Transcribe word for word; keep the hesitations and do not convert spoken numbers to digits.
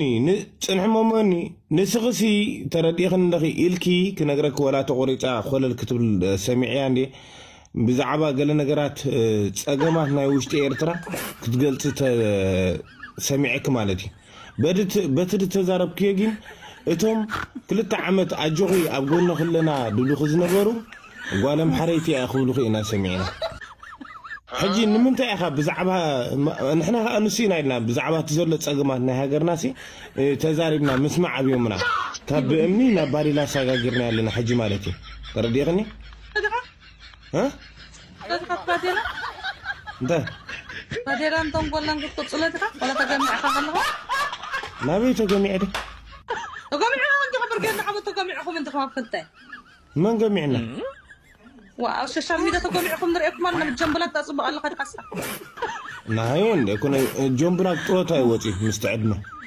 نحمومني نسغسي ترديخ نخي إلكي كنقرك ولا تقريتا خل الكتب السمعياني بزعبا قال نقرات تسقمات ناي وشت إيرترا كتقلت سمعك مالتي بدت بتر تزارب كيجين اتهم كلتا عمت أجوغي أبقولنا خلنا دلوخز نبرو وقالم حريتي أخولوخي إنا سمعينا حجي نمنتي أخا بزعبها نحنا نسينا لنا بزعبها تزول تسقمات ناي هاجرناسي تزاربنا مسمع بيومنا تاب أمني نبالي لا ساقاقرنا لنا حجي مالتي ترديغني ها؟ تذكر بديلا؟ ده بديلا أنتم قلنا قلت تصلتك ولا تجمع خبرنا؟ ما بي تجمع ده؟ تجمعنا وأنت خبر قلنا حبوا تجمعكم أنت خبر فنتين. ما نجمعنا. وأشي شامي ده تجمعكم نريكم أنا بجنبلات أصبح الله قد قصة. نعيون ده كنا جنبنا كروتها وتي مستعدنا.